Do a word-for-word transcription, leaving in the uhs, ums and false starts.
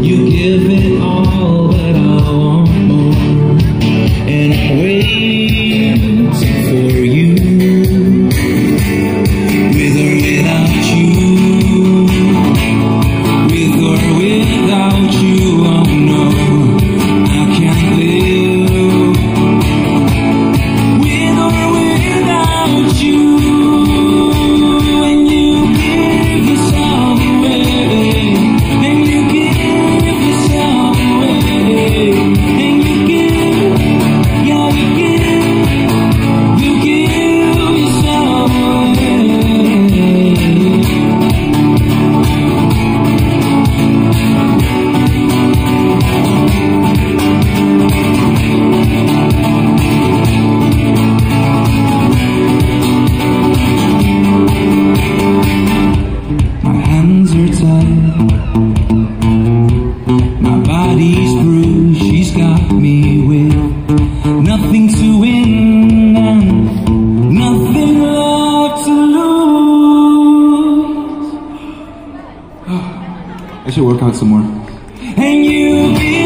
You give it all, but I want more, and I wait for you. With or without you, with or without you, oh no, I can't live. With or without you, when you give yourself away. I should work out some more. And you